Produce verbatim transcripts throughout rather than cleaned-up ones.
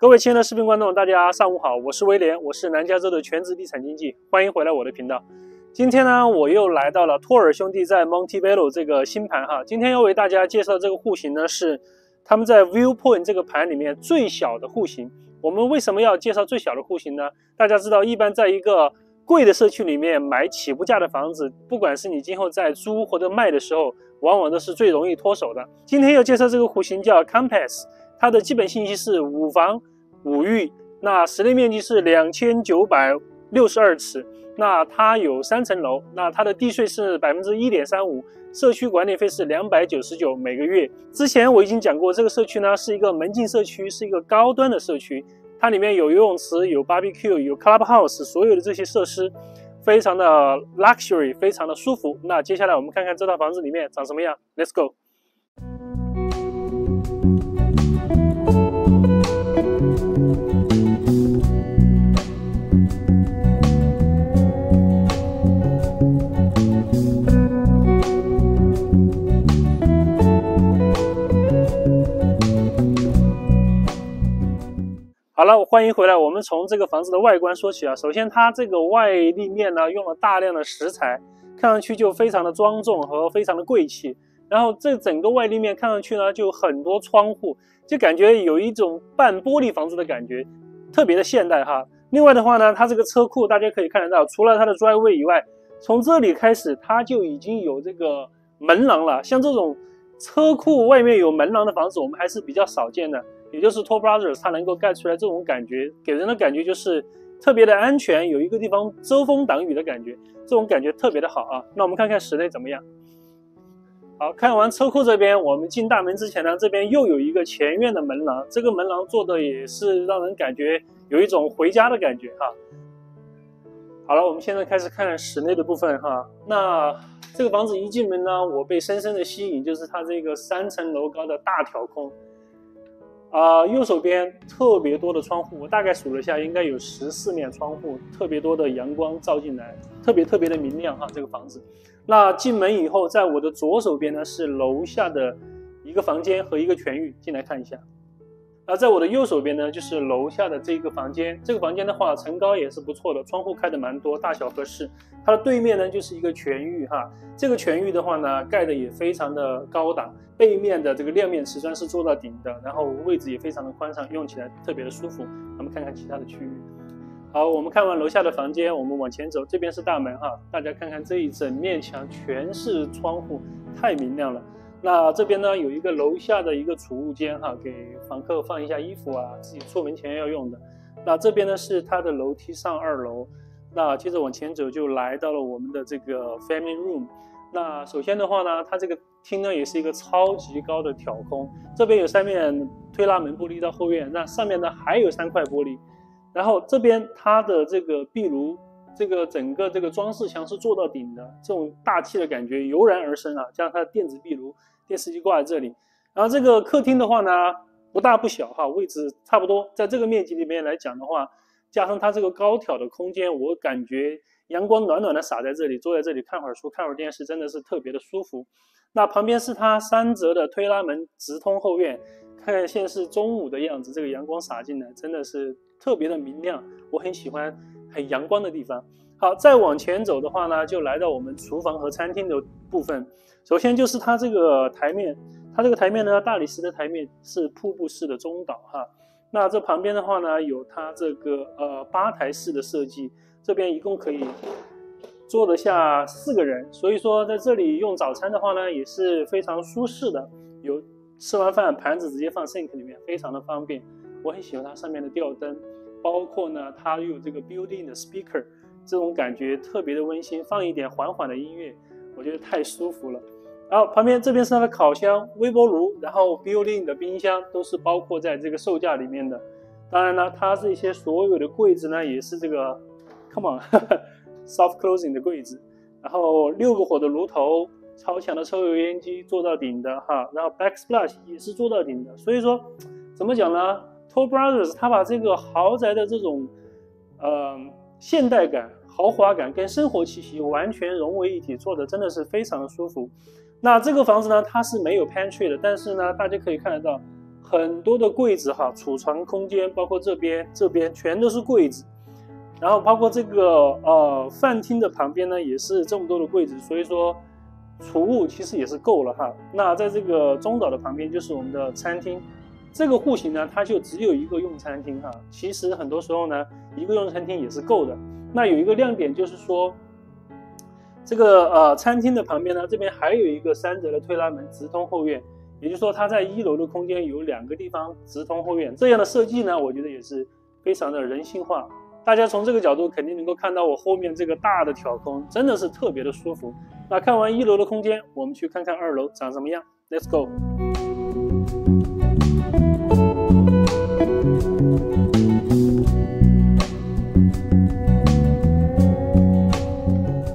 各位亲爱的视频观众，大家上午好，我是威廉，我是南加州的全职地产经纪，欢迎回来我的频道。今天呢，我又来到了托尔兄弟在 Montebello 这个新盘哈。今天要为大家介绍这个户型呢，是他们在 Viewpoint 这个盘里面最小的户型。我们为什么要介绍最小的户型呢？大家知道，一般在一个贵的社区里面买起步价的房子，不管是你今后在租或者卖的时候，往往都是最容易脱手的。今天要介绍这个户型叫 Compass。 它的基本信息是五房五浴，那室内面积是 两千九百六十二 尺，那它有三层楼，那它的地税是 百分之一点三五， 社区管理费是两百九十九每个月。之前我已经讲过，这个社区呢是一个门禁社区，是一个高端的社区，它里面有游泳池、有 B B Q、有 clubhouse， 所有的这些设施非常的 luxury， 非常的舒服。那接下来我们看看这套房子里面长什么样 ，Let's go。 好了，欢迎回来。我们从这个房子的外观说起啊。首先，它这个外立面呢，用了大量的石材，看上去就非常的庄重和非常的贵气。然后，这整个外立面看上去呢，就有很多窗户，就感觉有一种半玻璃房子的感觉，特别的现代哈。另外的话呢，它这个车库大家可以看得到，除了它的 driveway 以外，从这里开始它就已经有这个门廊了。像这种车库外面有门廊的房子，我们还是比较少见的。 也就是 Toll Brothers， 它能够盖出来这种感觉，给人的感觉就是特别的安全，有一个地方遮风挡雨的感觉，这种感觉特别的好啊。那我们看看室内怎么样。好，看完车库这边，我们进大门之前呢，这边又有一个前院的门廊，这个门廊做的也是让人感觉有一种回家的感觉哈、啊。好了，我们现在开始看室内的部分哈、啊。那这个房子一进门呢，我被深深的吸引，就是它这个三层楼高的大挑空。 啊、呃，右手边特别多的窗户，我大概数了一下，应该有十四面窗户，特别多的阳光照进来，特别特别的明亮哈，这个房子。那进门以后，在我的左手边呢是楼下的一个房间和一个全浴，进来看一下。那在我的右手边呢就是楼下的这个房间，这个房间的话层高也是不错的，窗户开的蛮多，大小合适。它的对面呢就是一个全浴哈，这个全浴的话呢盖的也非常的高档。 背面的这个亮面瓷砖是做到顶的，然后位置也非常的宽敞，用起来特别的舒服。我们看看其他的区域。好，我们看完楼下的房间，我们往前走，这边是大门哈，大家看看这一整面墙全是窗户，太明亮了。那这边呢有一个楼下的一个储物间哈，给房客放一下衣服啊，自己出门前要用的。那这边呢是它的楼梯上二楼，那接着往前走就来到了我们的这个 family room。 那首先的话呢，它这个厅呢也是一个超级高的挑空，这边有三面推拉门玻璃到后院，那上面呢还有三块玻璃，然后这边它的这个壁炉，这个整个这个装饰墙是做到顶的，这种大气的感觉油然而生啊，加上它的电子壁炉、电视机挂在这里，然后这个客厅的话呢不大不小哈，位置差不多，在这个面积里面来讲的话，加上它这个高挑的空间，我感觉。 阳光暖暖的洒在这里，坐在这里看会儿书、看会儿电视，真的是特别的舒服。那旁边是它三折的推拉门，直通后院。看看现在是中午的样子，这个阳光洒进来，真的是特别的明亮。我很喜欢很阳光的地方。好，再往前走的话呢，就来到我们厨房和餐厅的部分。首先就是它这个台面，它这个台面呢，大理石的台面是瀑布式的中岛哈。那这旁边的话呢，有它这个呃吧台式的设计。 这边一共可以坐得下四个人，所以说在这里用早餐的话呢，也是非常舒适的。有吃完饭盘子直接放 sink 里面，非常的方便。我很喜欢它上面的吊灯，包括呢它有这个 built-in 的 speaker， 这种感觉特别的温馨。放一点缓缓的音乐，我觉得太舒服了。然后旁边这边是它的烤箱、微波炉，然后 built-in 的冰箱都是包括在这个售价里面的。当然呢，它这些所有的柜子呢，也是这个。 Come on， soft closing 的柜子，然后六个火的炉头，超强的抽油烟机做到顶的哈，然后 backsplash 也是做到顶的。所以说，怎么讲呢 ？Toll Brothers 他把这个豪宅的这种，呃，现代感、豪华感跟生活气息完全融为一体，做的真的是非常的舒服。那这个房子呢，它是没有 pantry 的，但是呢，大家可以看得到。很多的柜子哈，储藏空间包括这边、这边全都是柜子，然后包括这个呃饭厅的旁边呢也是这么多的柜子，所以说储物其实也是够了哈。那在这个中岛的旁边就是我们的餐厅，这个户型呢它就只有一个用餐厅哈，其实很多时候呢一个用餐厅也是够的。那有一个亮点就是说，这个呃餐厅的旁边呢，这边还有一个三折的推拉门直通后院。也就是说，它在一楼的空间有两个地方直通后院，这样的设计呢，我觉得也是非常的人性化。大家从这个角度肯定能够看到我后面这个大的挑空，真的是特别的舒服。那看完一楼的空间，我们去看看二楼长什么样。Let's go。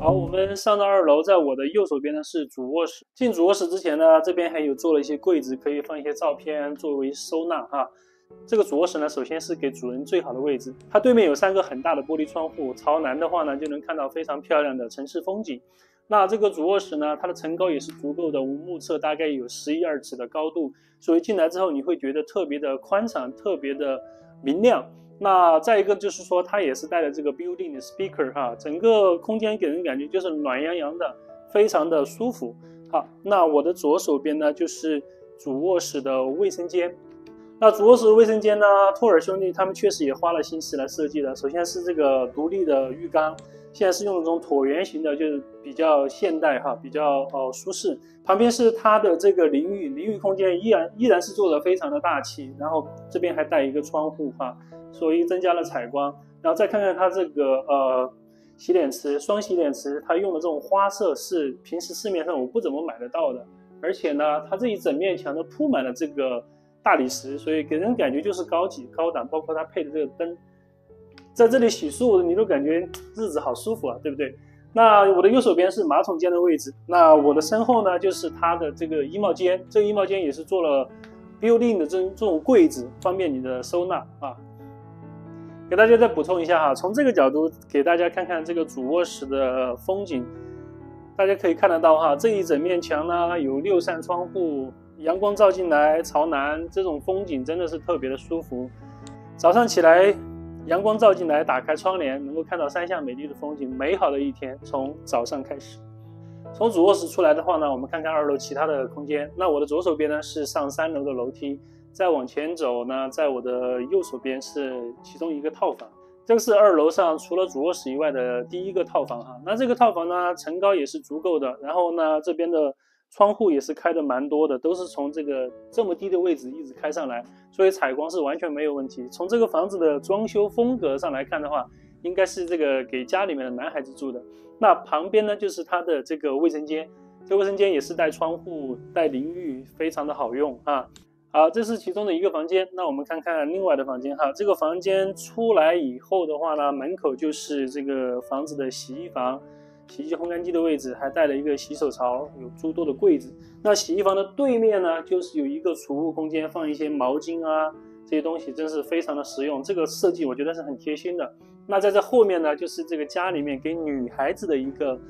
好，我们上到二楼，在我的右手边呢是主卧室。进主卧室之前呢，这边还有做了一些柜子，可以放一些照片作为收纳哈。这个主卧室呢，首先是给主人最好的位置，它对面有三个很大的玻璃窗户，朝南的话呢，就能看到非常漂亮的城市风景。那这个主卧室呢，它的层高也是足够的，我目测大概有十一二尺的高度，所以进来之后你会觉得特别的宽敞，特别的明亮。那再一个就是说，它也是带了这个 built-in 的 speaker 哈，整个空间给人感觉就是暖洋洋的，非常的舒服。好，那我的左手边呢就是主卧室的卫生间。那主卧室的卫生间呢，托尔兄弟他们确实也花了心思来设计的。首先是这个独立的浴缸，现在是用那种椭圆形的，就是比较现代哈，比较呃舒适。旁边是它的这个淋浴，淋浴空间依然依然是做的非常的大气，然后这边还带一个窗户哈。所以增加了采光，然后再看看它这个呃洗脸池，双洗脸池，它用的这种花色是平时市面上我不怎么买得到的，而且呢，它这一整面墙都铺满了这个大理石，所以给人感觉就是高级高档，包括它配的这个灯，在这里洗漱你都感觉日子好舒服啊，对不对？那我的右手边是马桶间的位置，那我的身后呢就是它的这个衣帽间，这个衣帽间也是做了 built-in 的这这种柜子，方便你的收纳啊。给大家再补充一下哈，从这个角度给大家看看这个主卧室的风景，大家可以看得到哈，这一整面墙呢有六扇窗户，阳光照进来朝南，这种风景真的是特别的舒服。早上起来阳光照进来，打开窗帘能够看到山下美丽的风景，美好的一天从早上开始。从主卧室出来的话呢，我们看看二楼其他的空间。那我的左手边呢是上三楼的楼梯。再往前走呢，在我的右手边是其中一个套房，这个是二楼上除了主卧室以外的第一个套房哈。那这个套房呢，层高也是足够的，然后呢，这边的窗户也是开的蛮多的，都是从这个这么低的位置一直开上来，所以采光是完全没有问题。从这个房子的装修风格上来看的话，应该是这个给家里面的男孩子住的。那旁边呢，就是它的这个卫生间，这卫生间也是带窗户、带淋浴，非常的好用啊。好，这是其中的一个房间。那我们看看另外的房间哈。这个房间出来以后的话呢，门口就是这个房子的洗衣房，洗衣机、烘干机的位置，还带了一个洗手槽，有诸多的柜子。那洗衣房的对面呢，就是有一个储物空间，放一些毛巾啊这些东西，真是非常的实用。这个设计我觉得是很贴心的。那在这后面呢，就是这个家里面给女孩子的一个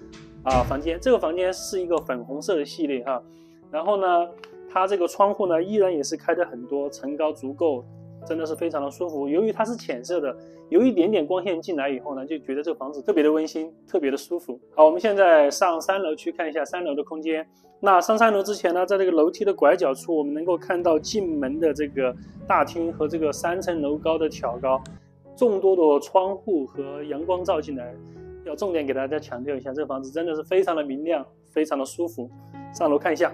啊房间。这个房间是一个粉红色的系列哈。然后呢，它这个窗户呢，依然也是开的很多，层高足够，真的是非常的舒服。由于它是浅色的，有一点点光线进来以后呢，就觉得这个房子特别的温馨，特别的舒服。好，我们现在上三楼去看一下三楼的空间。那上三楼之前呢，在这个楼梯的拐角处，我们能够看到进门的这个大厅和这个三层楼高的挑高，众多的窗户和阳光照进来。要重点给大家强调一下，这个房子真的是非常的明亮，非常的舒服。上楼看一下。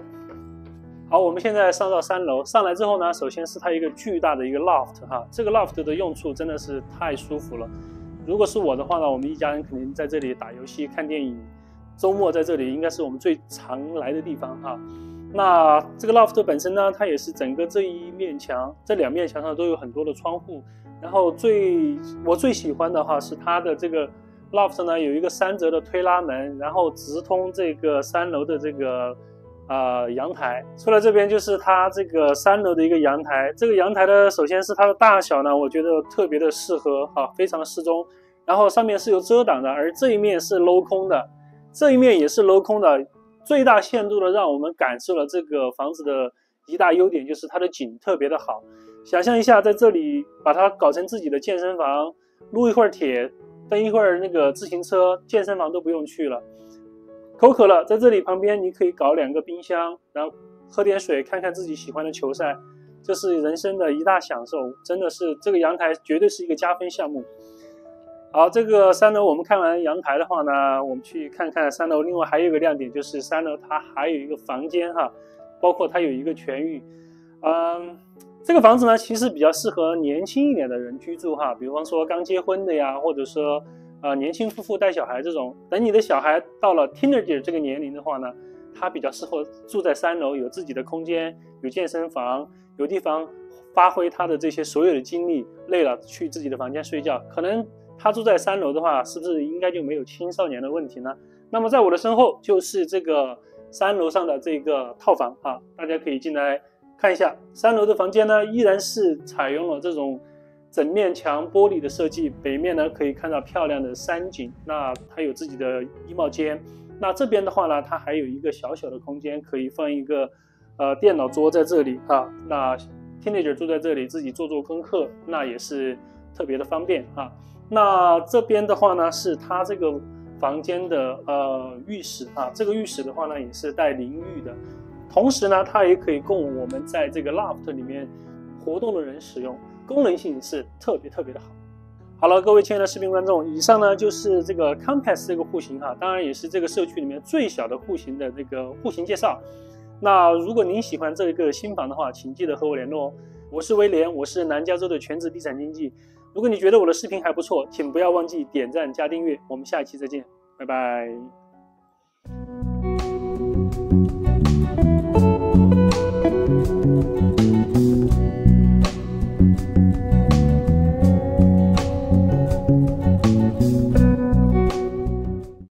好，我们现在上到三楼，上来之后呢，首先是它一个巨大的一个 loft 哈，这个 loft 的用处真的是太舒服了。如果是我的话呢，我们一家人肯定在这里打游戏、看电影，周末在这里应该是我们最常来的地方哈。那这个 loft 本身呢，它也是整个这一面墙、这两面墙上都有很多的窗户。然后最我最喜欢的话是它的这个 loft 呢，有一个三折的推拉门，然后直通这个三楼的这个。呃，阳台出来这边就是它这个三楼的一个阳台。这个阳台的首先是它的大小呢，我觉得特别的适合哈、啊，非常的适中。然后上面是有遮挡的，而这一面是镂空的，这一面也是镂空的，最大限度的让我们感受了这个房子的一大优点就是它的景特别的好。想象一下，在这里把它搞成自己的健身房，撸一会儿铁，蹬一会儿那个自行车，健身房都不用去了。口渴了，在这里旁边你可以搞两个冰箱，然后喝点水，看看自己喜欢的球赛，这是人生的一大享受，真的是这个阳台绝对是一个加分项目。好，这个三楼我们看完阳台的话呢，我们去看看三楼。另外还有一个亮点就是三楼它还有一个房间哈，包括它有一个全浴。嗯，这个房子呢其实比较适合年轻一点的人居住哈，比方说刚结婚的呀，或者说呃年轻夫妇带小孩这种。等你的小孩到了 teenager 这个年龄的话呢，它比较适合住在三楼，有自己的空间，有健身房，有地方发挥他的这些所有的精力，累了去自己的房间睡觉。可能他住在三楼的话，是不是应该就没有青少年的问题呢？那么在我的身后就是这个三楼上的这个套房啊，大家可以进来看一下。三楼的房间呢，依然是采用了这种整面墙玻璃的设计，北面呢可以看到漂亮的山景，那它有自己的衣帽间。那这边的话呢，它还有一个小小的空间，可以放一个呃电脑桌在这里啊。那 teenager 住在这里，自己做做功课，那也是特别的方便啊。那这边的话呢，是它这个房间的呃浴室啊，这个浴室的话呢也是带淋浴的，同时呢它也可以供我们在这个 loft 里面活动的人使用，功能性是特别特别的好。好了，各位亲爱的视频观众，以上呢就是这个 Compass 这个户型哈，当然也是这个社区里面最小的户型的这个户型介绍。那如果您喜欢这个新房的话，请记得和我联络哦。我是威廉，我是南加州的全职地产经纪。如果你觉得我的视频还不错，请不要忘记点赞加订阅。我们下一期再见，拜拜。